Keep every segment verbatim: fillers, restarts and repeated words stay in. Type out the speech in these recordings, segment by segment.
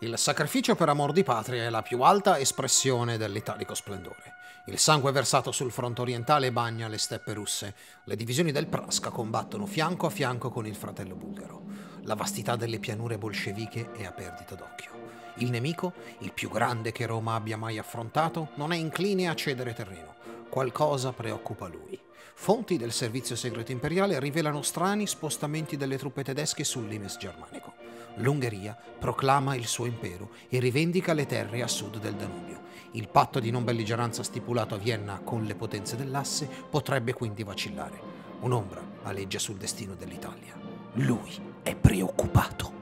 Il sacrificio per amor di patria è la più alta espressione dell'italico splendore. Il sangue versato sul fronte orientale bagna le steppe russe. Le divisioni del Prasca combattono fianco a fianco con il fratello bulgaro. La vastità delle pianure bolsceviche è a perdita d'occhio. Il nemico, il più grande che Roma abbia mai affrontato, non è incline a cedere terreno. Qualcosa preoccupa lui. Fonti del servizio segreto imperiale rivelano strani spostamenti delle truppe tedesche sul Limes Germanico. L'Ungheria proclama il suo impero e rivendica le terre a sud del Danubio. Il patto di non belligeranza stipulato a Vienna con le potenze dell'asse potrebbe quindi vacillare. Un'ombra aleggia sul destino dell'Italia. Lui è preoccupato.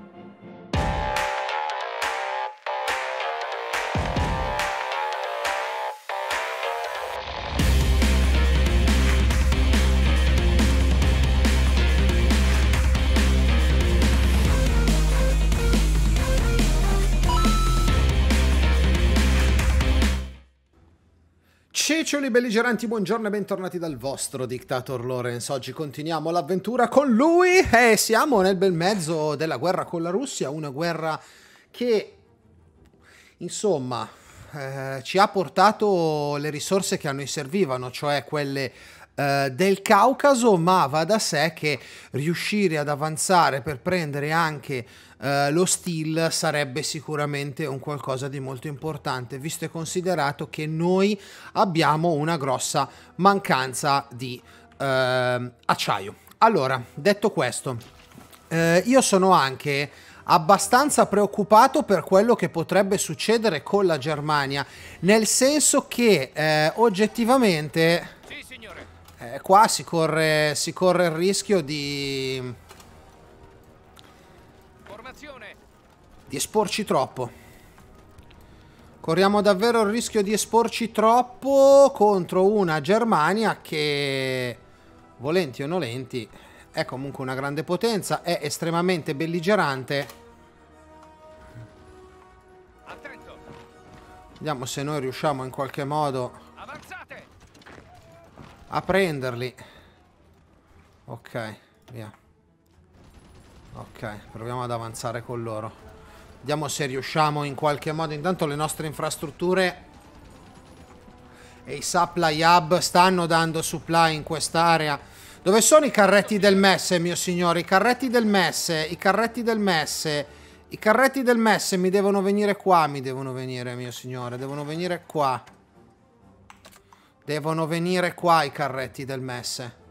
Ciccioli belligeranti, buongiorno e bentornati dal vostro Dictator Lawrence. Oggi continuiamo l'avventura con lui e siamo nel bel mezzo della guerra con la Russia, una guerra che, insomma, eh, ci ha portato le risorse che a noi servivano, cioè quelle eh, del Caucaso, ma va da sé che riuscire ad avanzare per prendere anche Uh, lo steel sarebbe sicuramente un qualcosa di molto importante, visto e considerato che noi abbiamo una grossa mancanza di uh, acciaio. Allora, detto questo, uh, io sono anche abbastanza preoccupato per quello che potrebbe succedere con la Germania, nel senso che uh, oggettivamente sì, signore. Eh, qua si corre, si corre il rischio di... di esporci troppo. Corriamo davvero il rischio di esporci troppo contro una Germania che, volenti o nolenti, è comunque una grande potenza, è estremamente belligerante. Attento. Vediamo se noi riusciamo in qualche modo avanzate a prenderli. Ok, via. Ok, proviamo ad avanzare con loro. Vediamo se riusciamo in qualche modo. Intanto le nostre infrastrutture e i supply hub stanno dando supply in quest'area. Dove sono i carretti del Messe, mio signore? I carretti del Messe, i carretti del Messe, i carretti del Messe mi devono venire qua, mi devono venire, mio signore. Devono venire qua. Devono venire qua i carretti del Messe.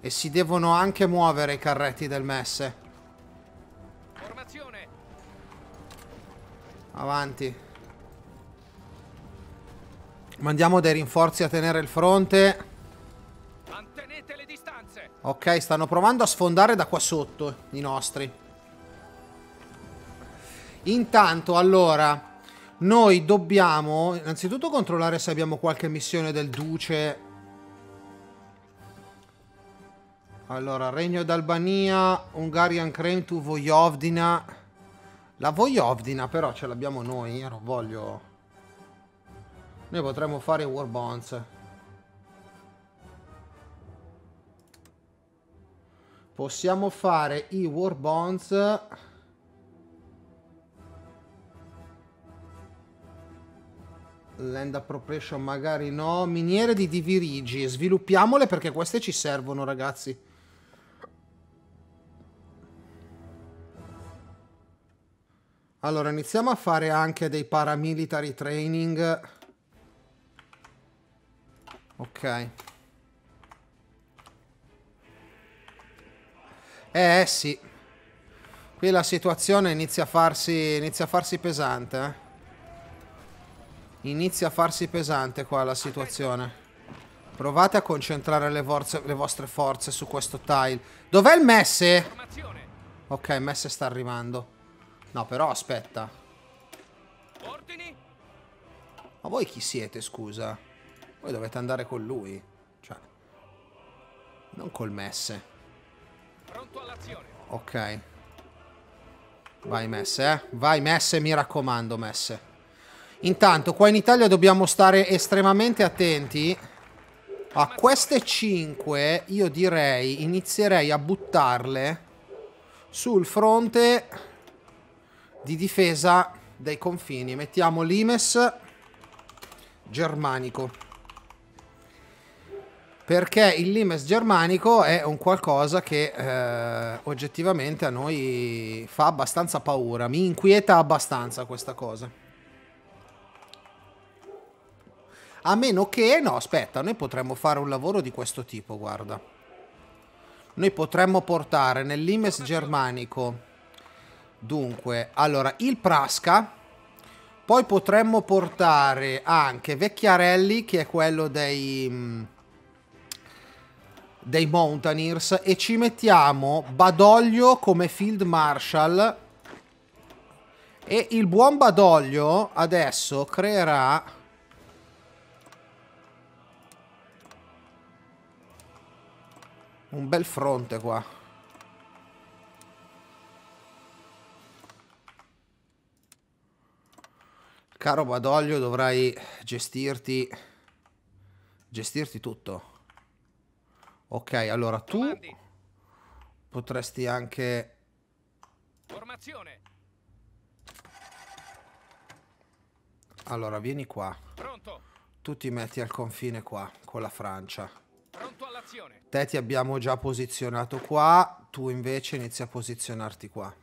E si devono anche muovere i carretti del Messe. Formazione. Avanti. Mandiamo dei rinforzi a tenere il fronte. Mantenete le distanze. Ok, stanno provando a sfondare da qua sotto i nostri. Intanto, allora, noi dobbiamo innanzitutto controllare se abbiamo qualche missione del Duce. Allora, Regno d'Albania, Hungarian Claim to Voivodina. La Voivodina però ce l'abbiamo noi, io non voglio... Noi potremmo fare War Bonds. Possiamo fare i War Bonds. Land Appropriation magari no. Miniere di Divirigi, sviluppiamole perché queste ci servono, ragazzi. Allora, iniziamo a fare anche dei paramilitary training. Ok. Eh, eh sì. Qui la situazione inizia a farsi, inizia a farsi pesante. Eh. Inizia a farsi pesante qua la situazione. Provate a concentrare le, forze, le vostre forze su questo tile. Dov'è il Messe? Ok, il Messe sta arrivando. No, però aspetta. Ordini. Ma voi chi siete, scusa? Voi dovete andare con lui. Cioè, non col Messe. Pronto all'azione. Ok. Vai Messe, eh. Vai Messe, mi raccomando Messe. Intanto qua in Italia dobbiamo stare estremamente attenti. A queste cinque io direi inizierei a buttarle sul fronte di difesa dei confini. Mettiamo Limes Germanico, perché il Limes Germanico è un qualcosa che eh, oggettivamente a noi fa abbastanza paura. Mi inquieta abbastanza questa cosa. A meno che... no, aspetta, noi potremmo fare un lavoro di questo tipo, guarda. Noi potremmo portare nel Limes Germanico... dunque, allora, il Prasca, poi potremmo portare anche Vecchiarelli, che è quello dei, dei Mountaineers, e ci mettiamo Badoglio come Field Marshal, e il buon Badoglio adesso creerà un bel fronte qua. Caro Badoglio, dovrai gestirti gestirti tutto. Ok, allora tu comandi. Potresti anche formazione. Allora vieni qua. Pronto. Tu ti metti al confine qua con la Francia. Pronto all'azione. Te ti abbiamo già posizionato qua, tu invece inizi a posizionarti qua.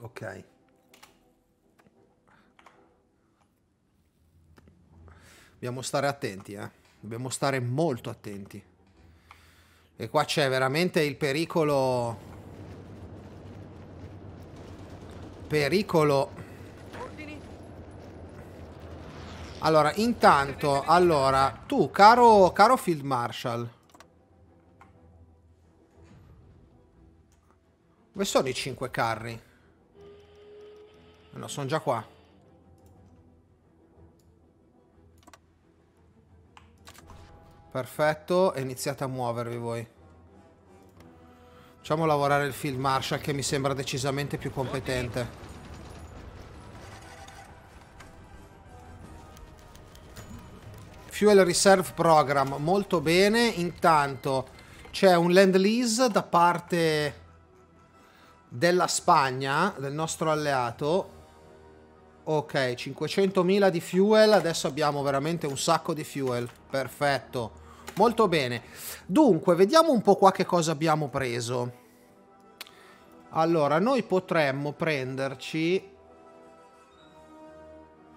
Ok. Dobbiamo stare attenti, eh. Dobbiamo stare molto attenti. E qua c'è veramente il pericolo... Pericolo. Allora, intanto, allora, tu, caro, caro Field Marshal. Dove sono i cinque carri? No, sono già qua. Perfetto, e iniziate a muovervi voi. Facciamo lavorare il Field Marshal, che mi sembra decisamente più competente. Fuel Reserve Program, molto bene. Intanto c'è un Land Lease da parte della Spagna, del nostro alleato. Ok, cinquecentomila di fuel. Adesso abbiamo veramente un sacco di fuel. Perfetto. Molto bene. Dunque, vediamo un po' qua che cosa abbiamo preso. Allora, noi potremmo prenderci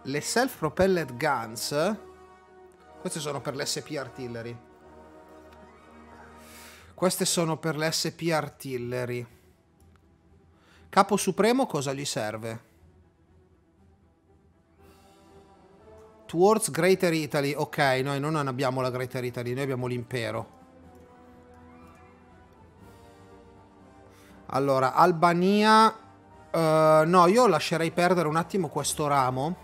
le self-propelled guns. Queste sono per l'S P Artillery. Queste sono per l'S P Artillery. Capo Supremo cosa gli serve? Towards Greater Italy. Ok, noi non abbiamo la Greater Italy, noi abbiamo l'impero. Allora, Albania... Uh, no, io lascerei perdere un attimo questo ramo.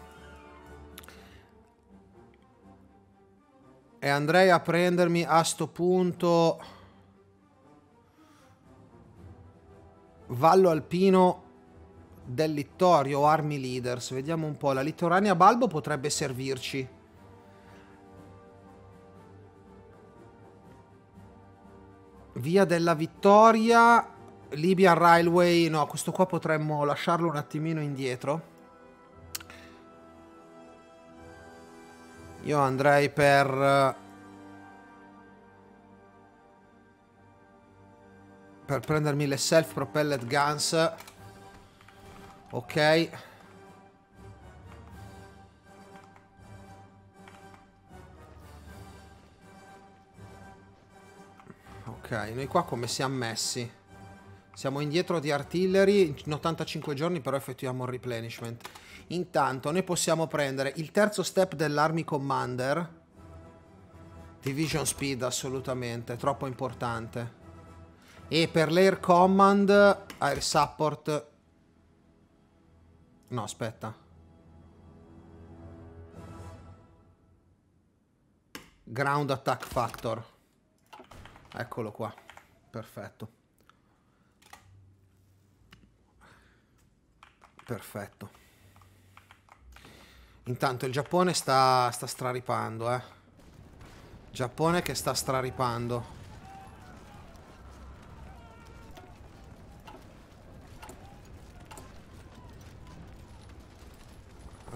E andrei a prendermi a sto punto... Vallo Alpino... del Littorio, Army Leaders. Vediamo un po', la Litoranea Balbo potrebbe servirci. Via della Vittoria, Libyan Railway, no, questo qua potremmo lasciarlo un attimino indietro. Io andrei per... per prendermi le self-propelled guns. Ok. Ok, noi qua come siamo messi? Siamo indietro di artillery, in ottantacinque giorni però effettuiamo un replenishment. Intanto noi possiamo prendere il terzo step dell'Army Commander. Division Speed, assolutamente, troppo importante. E per l'Air Command, Air Support... no, aspetta. Ground Attack Factor. Eccolo qua. Perfetto. Perfetto. Intanto il Giappone sta, sta straripando, eh. Giappone che sta straripando.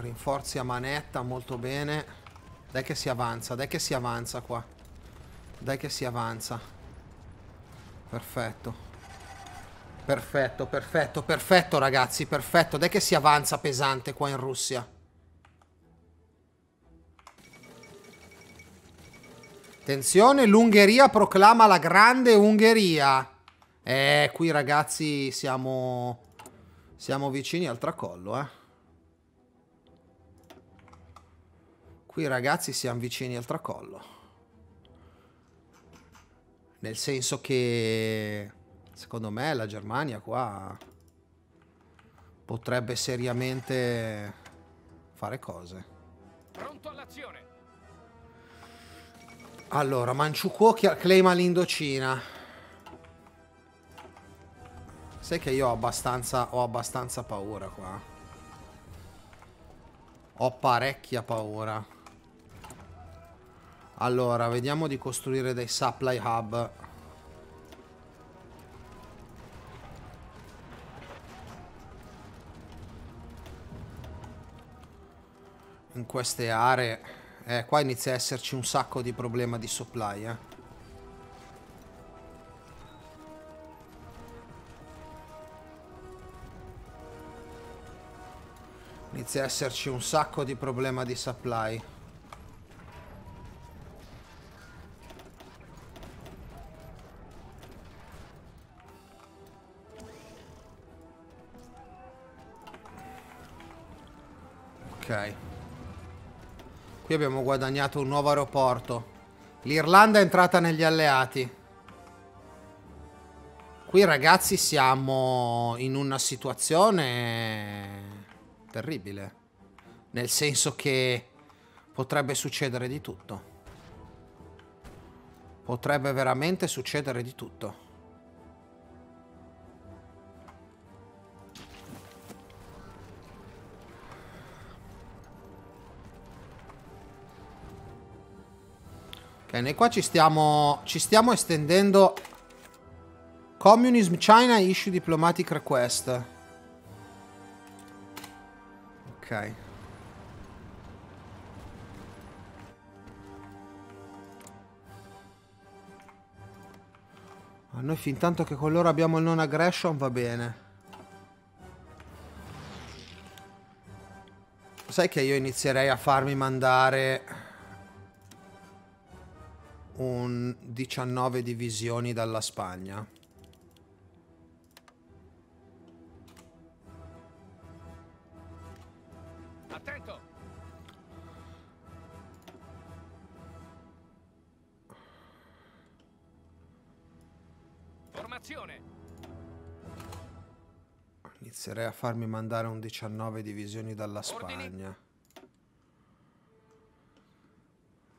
Rinforzi a manetta, molto bene. Dai che si avanza, dai che si avanza qua. Dai che si avanza. Perfetto. Perfetto, perfetto, perfetto ragazzi, perfetto. Dai che si avanza pesante qua in Russia. Attenzione, l'Ungheria proclama la grande Ungheria. Eh, qui ragazzi siamo... Siamo vicini al tracollo, eh. Qui ragazzi siamo vicini al tracollo. Nel senso che... Secondo me la Germania qua... Potrebbe seriamente... Fare cose. Pronto all'azione! Allora, Manciukuo claima l'Indocina. Sai che io ho abbastanza, ho abbastanza paura qua. Ho parecchia paura. Allora, vediamo di costruire dei supply hub. In queste aree. Eh, qua inizia a esserci un sacco di problema di supply, eh. Inizia a esserci un sacco di problema di supply. Ok. Qui abbiamo guadagnato un nuovo aeroporto. L'Irlanda è entrata negli alleati. Qui ragazzi siamo in una situazione... terribile, nel senso che potrebbe succedere di tutto, potrebbe veramente succedere di tutto. Ok, noi qua ci stiamo ci stiamo estendendo. Comunism China Issue Diplomatic Request. Ok. A noi fin tanto che con loro abbiamo il non aggression va bene. Sai che io inizierei a farmi mandare un diciannove divisioni dalla Spagna. Inizierei a farmi mandare un diciannove divisioni dalla Spagna.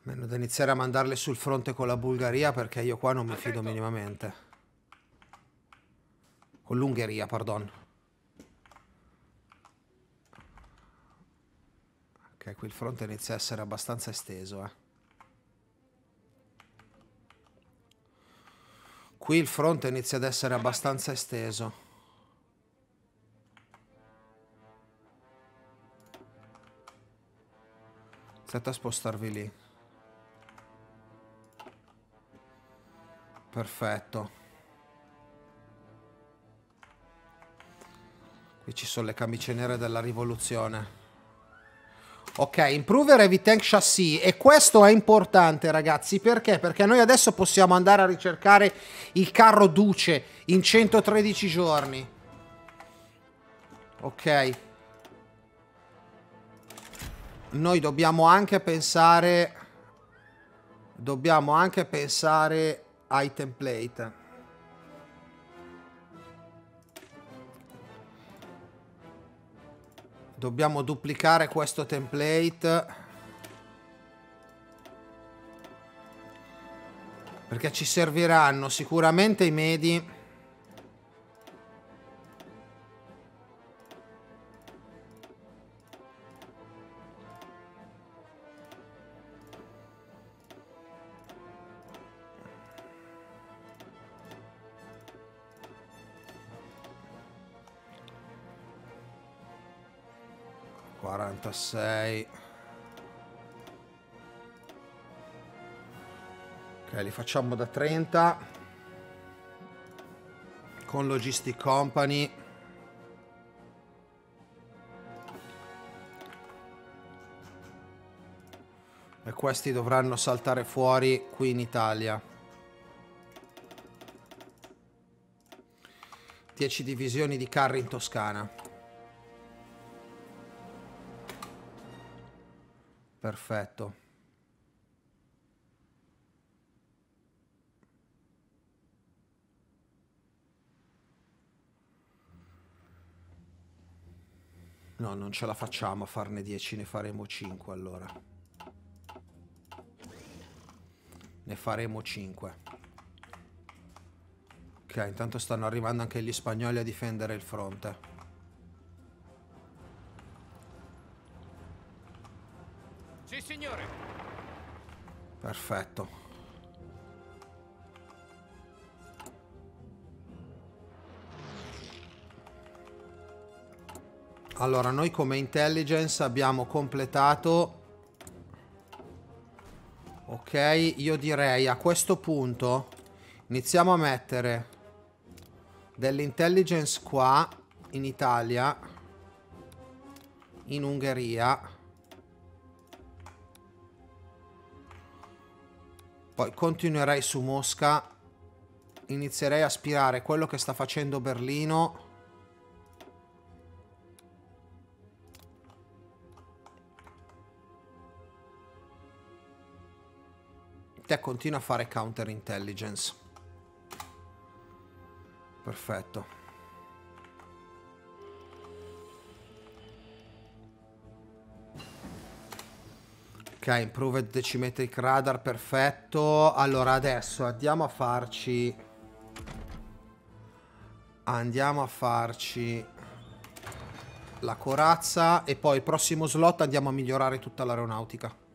Meno da iniziare a mandarle sul fronte con la Bulgaria, perché io qua non mi fido minimamente. Con l'Ungheria, pardon. Ok, qui il fronte inizia a essere abbastanza esteso, eh. Qui il fronte inizia ad essere abbastanza esteso. Aspetta a spostarvi lì. Perfetto. Qui ci sono le camicie nere della rivoluzione. Ok, improve heavy tank chassis. E questo è importante ragazzi. Perché? Perché noi adesso possiamo andare a ricercare il carro Duce in centotredici giorni. Ok. Noi dobbiamo anche pensare, dobbiamo anche pensare ai template. Dobbiamo duplicare questo template, perché ci serviranno sicuramente i medi. quarantasei. Ok, li facciamo da trenta. Con Logistic Company. E questi dovranno saltare fuori qui in Italia. dieci divisioni di carri in Toscana. Perfetto. No, non ce la facciamo a farne dieci, ne faremo cinque allora. Ne faremo cinque. Ok, intanto stanno arrivando anche gli spagnoli a difendere il fronte. Sì, signore. Perfetto. Allora, noi come intelligence abbiamo completato... Ok, io direi a questo punto iniziamo a mettere dell'intelligence qua in Italia, in Ungheria, poi continuerei su Mosca, inizierei a aspirare quello che sta facendo Berlino e continua a fare counter intelligence. Perfetto. Ok, improved decimetric radar, perfetto. Allora adesso andiamo a farci andiamo a farci la corazza e poi il prossimo slot andiamo a migliorare tutta l'aeronautica.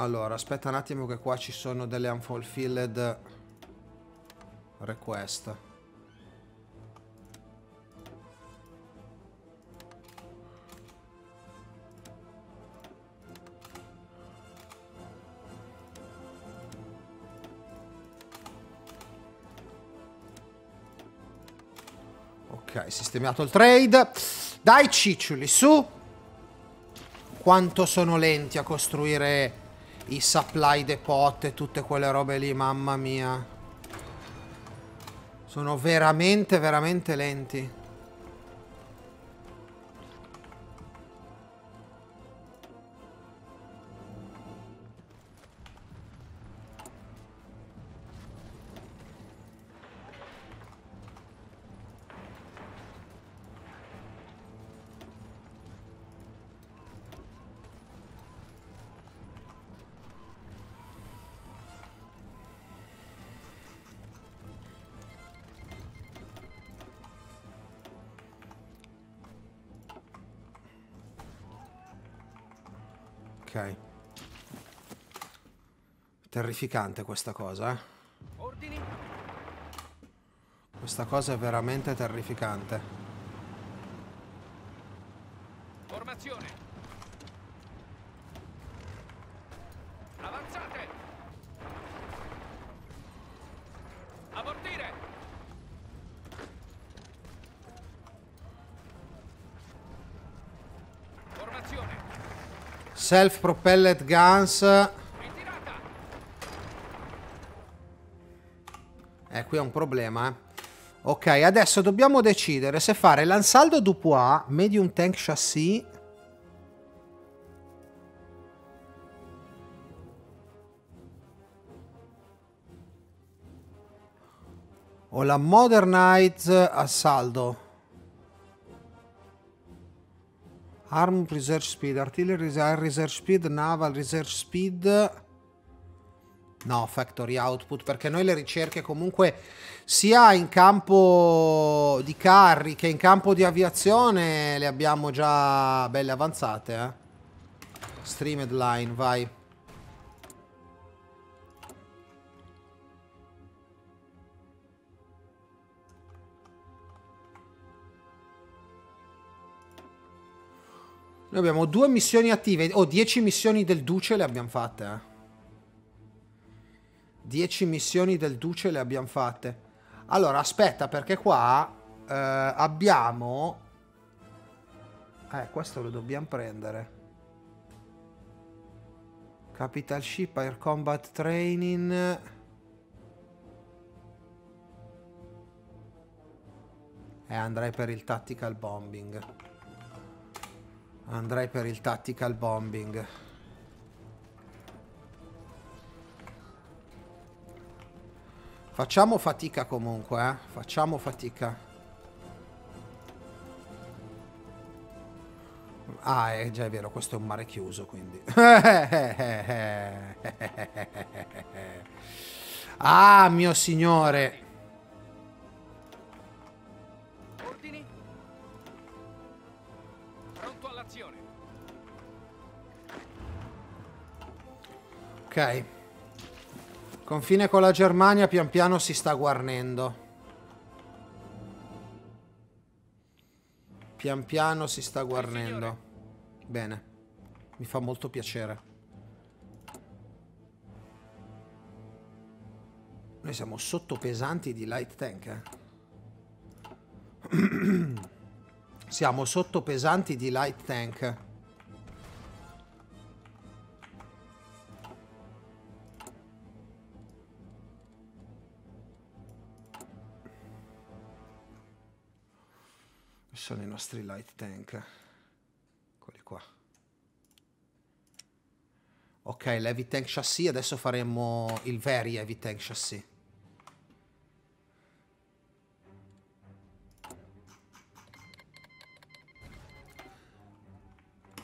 Allora, aspetta un attimo che qua ci sono delle unfulfilled request. Ok, sistemato il trade. Dai ciccioli, su! Quanto sono lenti a costruire... i supply depot e tutte quelle robe lì, mamma mia. Sono veramente, veramente lenti. Terrificante questa cosa, eh? Ordini. Questa cosa è veramente terrificante. Formazione. Avanzate. Abortire. Formazione. Self propelled guns. Qui è un problema, eh. Ok, adesso dobbiamo decidere se fare l'Ansaldo Dupois Medium Tank Chassis o la Modernized Assaldo. Arm Reserve Speed, Artillery Reserve Speed, Naval Reserve Speed. No, factory output, perché noi le ricerche comunque sia in campo di carri che in campo di aviazione le abbiamo già belle avanzate, eh? Streamed line, vai. Noi abbiamo due missioni attive. Oh, dieci missioni del Duce le abbiamo fatte, eh. dieci missioni del Duce le abbiamo fatte. Allora, aspetta, perché qua eh, abbiamo... Eh, questo lo dobbiamo prendere. Capital Ship, Air Combat Training... E eh, andrei per il Tactical Bombing. Andrei per il Tactical Bombing. Facciamo fatica comunque, eh. Facciamo fatica. Ah, è già vero, questo è un mare chiuso, quindi. Ah, mio signore. Ok, confine con la Germania pian piano si sta guarnendo. Pian piano si sta guarnendo. Bene, mi fa molto piacere. Noi siamo sottopesanti di light tank, eh? Siamo sottopesanti di light tank. Sono i nostri light tank. Quelli qua. Ok, l'heavy tank chassis. Adesso faremo il very heavy tank chassis.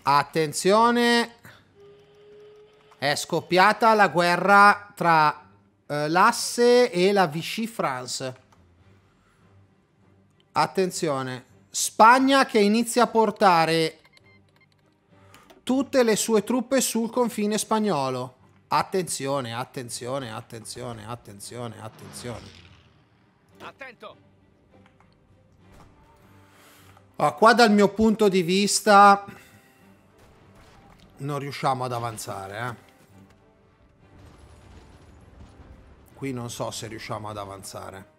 Attenzione! È scoppiata la guerra tra eh, l'Asse e la Vichy France. Attenzione! Spagna che inizia a portare tutte le sue truppe sul confine spagnolo. Attenzione, attenzione, attenzione, attenzione, attenzione. Attento. Oh, qua dal mio punto di vista non riusciamo ad avanzare, eh. Qui non so se riusciamo ad avanzare.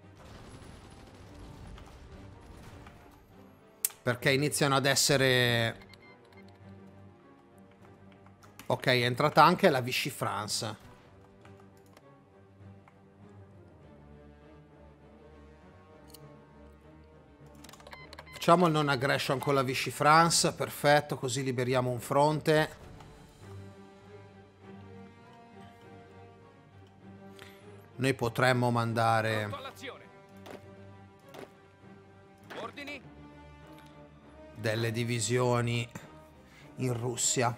Perché iniziano ad essere... Ok, è entrata anche la Vichy France. Facciamo il non aggression con la Vichy France, perfetto, così liberiamo un fronte. Noi potremmo mandare... Ordini. Delle divisioni in Russia.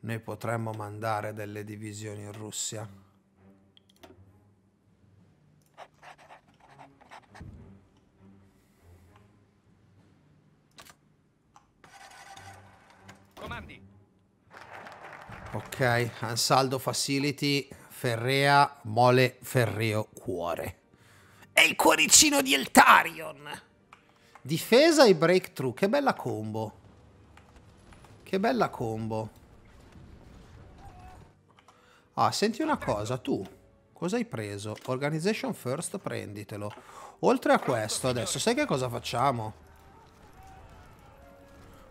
Noi potremmo mandare delle divisioni in Russia. Comandi. Ok, Ansaldo Facility. Ferrea, mole, ferreo, cuore. È il cuoricino di Eltarion. Difesa e breakthrough. Che bella combo. Che bella combo. Ah, senti una cosa, tu. Cosa hai preso? Organization first, prenditelo. Oltre a questo, adesso, sai che cosa facciamo?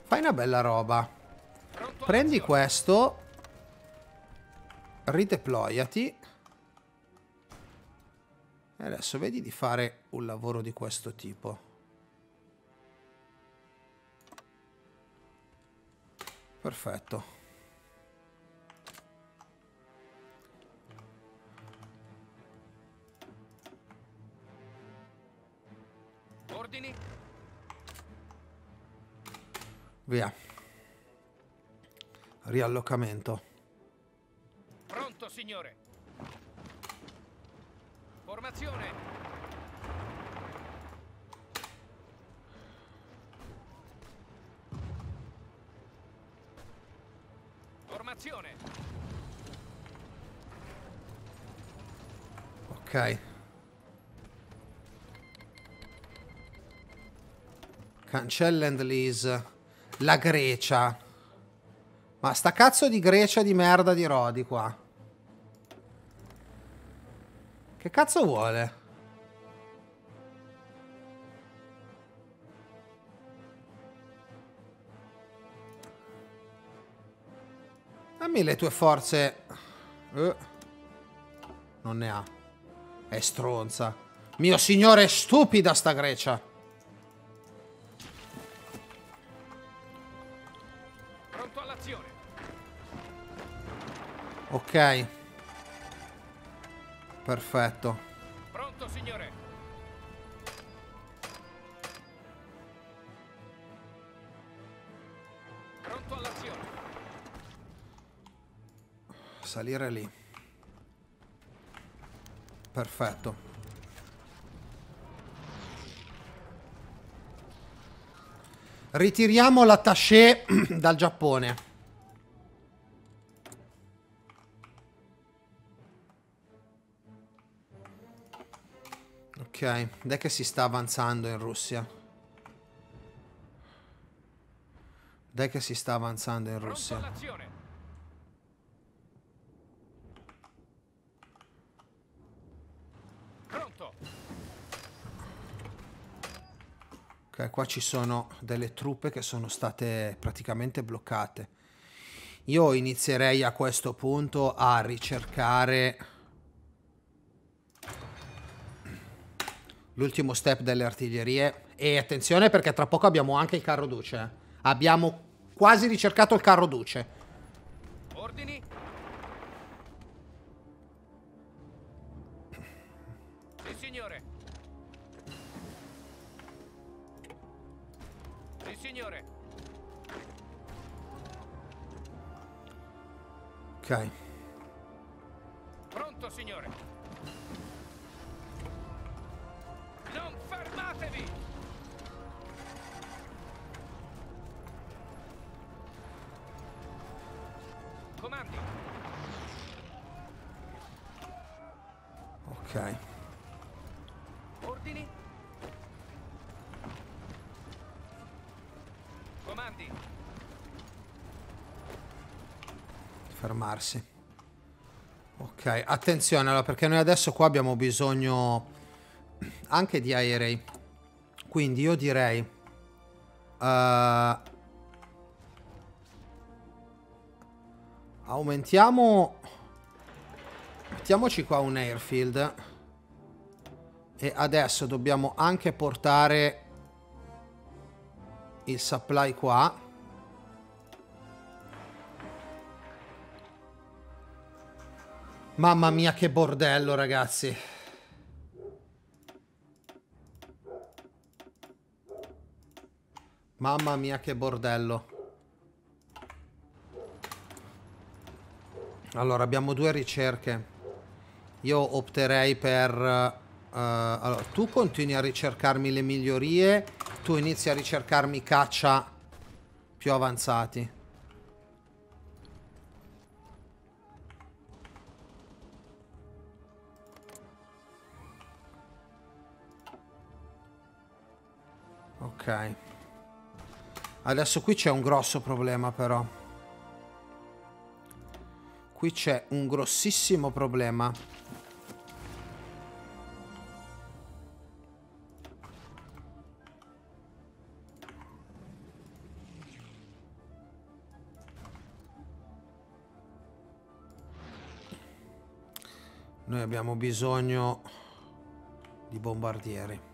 Fai una bella roba. Prendi questo... Rideployati. E adesso vedi di fare un lavoro di questo tipo. Perfetto. Ordini. Via. Riallocamento. Pronto, signore. Formazione. Formazione. Ok. Cancel and lease. La Grecia. Ma sta cazzo di Grecia di merda di Rodi qua. Che cazzo vuole? Dammi le tue forze. Eh. Non ne ha. È stronza. Mio signore, è stupida sta Grecia. Pronto all'azione. Ok. Perfetto. Pronto, signore. Pronto all'azione. Salire lì. Perfetto. Ritiriamo l'attaché dal Giappone. Ok, dai che si sta avanzando in Russia. Dai che si sta avanzando in Russia. Ok, qua ci sono delle truppe che sono state praticamente bloccate. Io inizierei a questo punto a ricercare l'ultimo step delle artiglierie. E attenzione, perché tra poco abbiamo anche il carro Duce. Abbiamo quasi ricercato il carro Duce. Ordini. Sì, signore. Signore. Ok. Pronto, signore. Non fermatevi. Comandi. Ok. Ordini. Comandi. Fermarsi. Ok, attenzione, allora, perché noi adesso qua abbiamo bisogno anche di aerei. Quindi io direi uh, aumentiamo. Mettiamoci qua un airfield. E adesso dobbiamo anche portare il supply qua. Mamma mia che bordello, ragazzi. Mamma mia che bordello. Allora abbiamo due ricerche. Io opterei per uh, allora, tu continui a ricercarmi le migliorie. Tu inizi a ricercarmi caccia più avanzati. Ok. Adesso qui c'è un grosso problema però. Qui c'è un grossissimo problema. Noi abbiamo bisogno di bombardieri.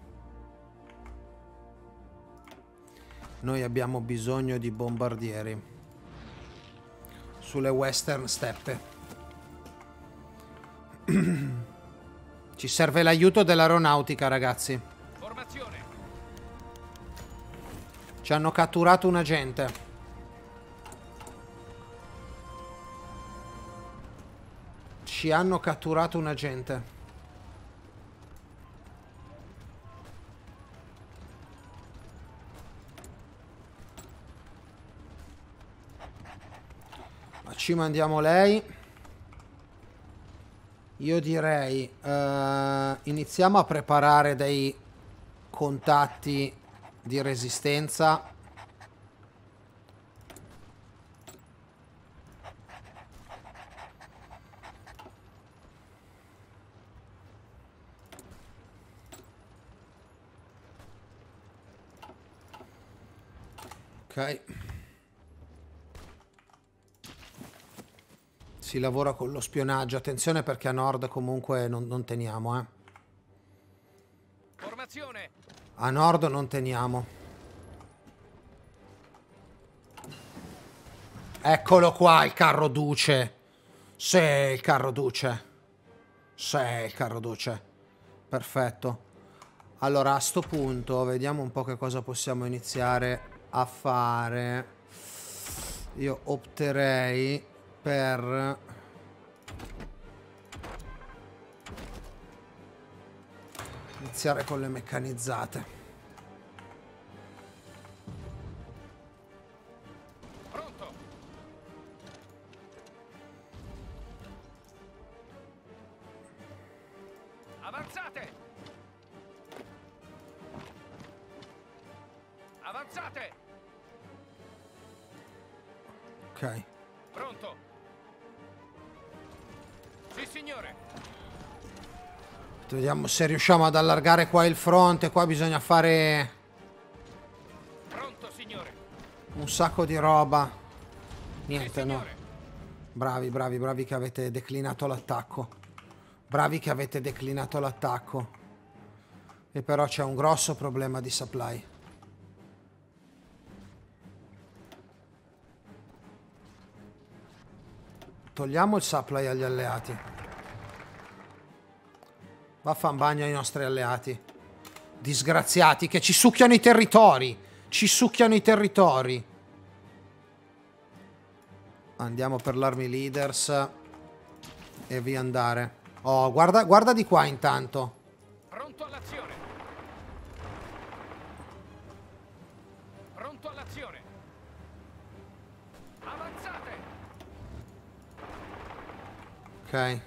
Noi abbiamo bisogno di bombardieri sulle western steppe. Ci serve l'aiuto dell'aeronautica, ragazzi. Formazione. Ci hanno catturato un agente. Ci hanno catturato un agente. Ma ci mandiamo lei. Io direi uh, iniziamo a preparare dei contatti di resistenza. Ok. Si lavora con lo spionaggio. Attenzione perché a nord comunque non, non teniamo, eh. Formazione. A nord non teniamo. Eccolo qua il carro Duce. Sì, il carro Duce. Sì, il carro Duce. Perfetto. Allora a sto punto vediamo un po' che cosa possiamo iniziare a fare. Io opterei per iniziare con le meccanizzate. Pronto. Avanzate. Avanzate. Ok. Pronto. Sì, signore. Vediamo se riusciamo ad allargare qua il fronte. Qua bisogna fare... Pronto, signore. Un sacco di roba. Niente, sì, no. Bravi, bravi, bravi che avete declinato l'attacco. Bravi che avete declinato l'attacco. E però c'è un grosso problema di supply. Togliamo il supply agli alleati. Vaffanbagno ai nostri alleati. Disgraziati che ci succhiano i territori. Ci succhiano i territori. Andiamo per l'army leaders. E via andare. Oh, guarda, guarda di qua intanto. Pronto all'azione. Pronto all'azione. Avanzate. Ok.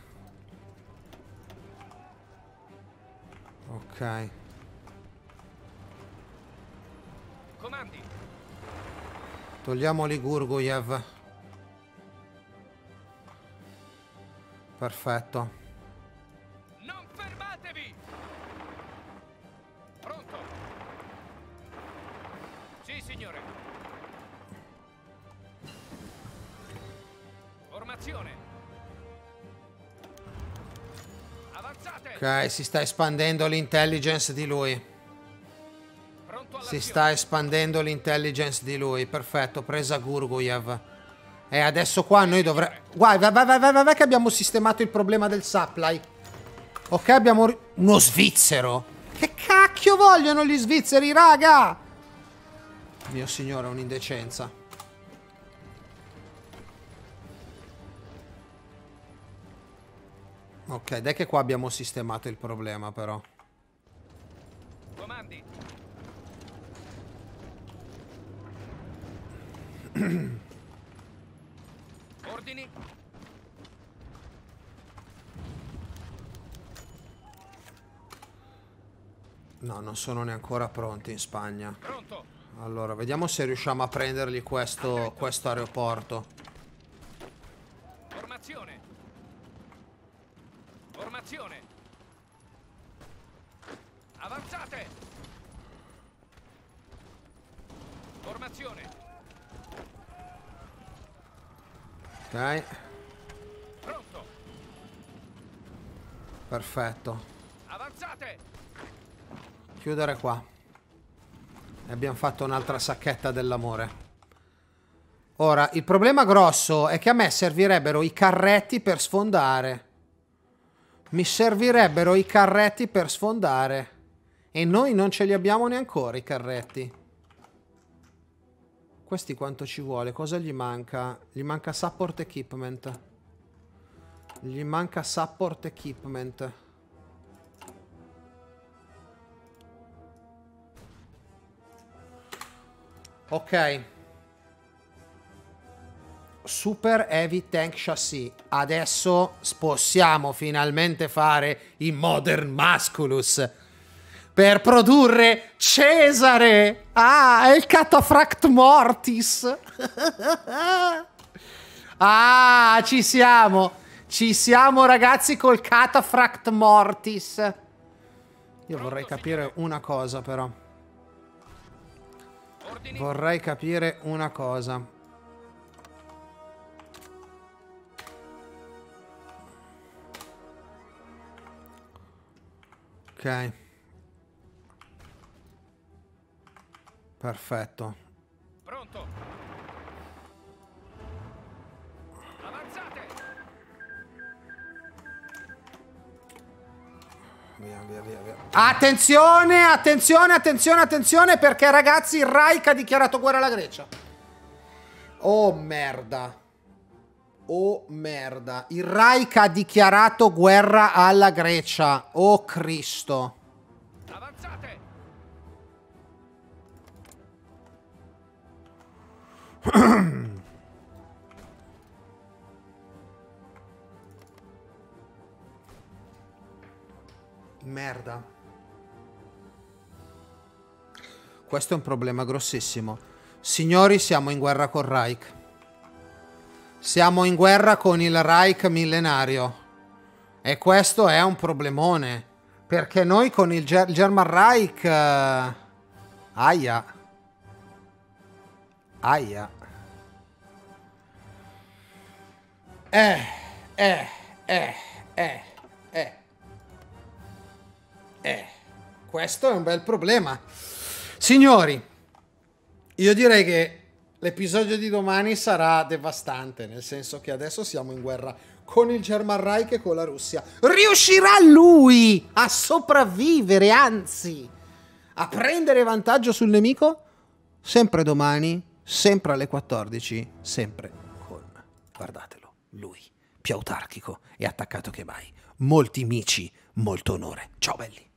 Ok. Comandi. Togliamoli Gurgoyev. Perfetto. Non fermatevi. Pronto. Sì, signore. Formazione. Ok, si sta espandendo l'intelligence di lui. Si sta espandendo l'intelligence di lui. Perfetto, presa Gurgoyev. E adesso qua noi dovremmo... Guarda, vai, vai, vai, vai, vai che abbiamo sistemato il problema del supply. Ok, abbiamo... Uno svizzero. Che cacchio vogliono gli svizzeri, raga? Mio signore, è un'indecenza. Ok, dai che qua abbiamo sistemato il problema però. Comandi. Ordini. No, non sono neanche ancora pronti in Spagna. Pronto. Allora, vediamo se riusciamo a prendergli questo, questo aeroporto. Formazione. Formazione. Avanzate. Formazione. Ok. Pronto. Perfetto. Avanzate. Chiudere qua. E abbiamo fatto un'altra sacchetta dell'amore. Ora, il problema grosso è che a me servirebbero i carretti per sfondare. Mi servirebbero i carretti per sfondare. E noi non ce li abbiamo neanche ancora i carretti. Questi quanto ci vuole? Cosa gli manca? Gli manca support equipment. Gli manca support equipment. Ok. Super Heavy Tank Chassis. Adesso possiamo finalmente fare i Modern Masculus. per produrre Cesare. Ah, è il Catafract Mortis. Ah, ci siamo. Ci siamo, ragazzi, col Catafract Mortis. Io vorrei capire una cosa, però. Vorrei capire una cosa. Ok. Perfetto. Pronto. Avanzate. Via, via, via, via. Attenzione, attenzione, attenzione, attenzione, perché ragazzi, il Reich ha dichiarato guerra alla Grecia. Oh merda. Oh merda. Il Reich ha dichiarato guerra alla Grecia. Oh Cristo. Avanzate. Merda. Questo è un problema grossissimo. Signori, siamo in guerra col Reich. Siamo in guerra con il Reich millenario. E questo è un problemone, perché noi con il Ger- German Reich uh... Aia. Aia. Eh, eh, eh, eh, eh. Eh, questo è un bel problema. Signori, io direi che l'episodio di domani sarà devastante, nel senso che adesso siamo in guerra con il German Reich e con la Russia. Riuscirà lui a sopravvivere, anzi, a prendere vantaggio sul nemico? Sempre domani. Sempre alle quattordici, sempre con, guardatelo, lui, più autarchico e attaccato che mai. Molti amici, molto onore. Ciao belli.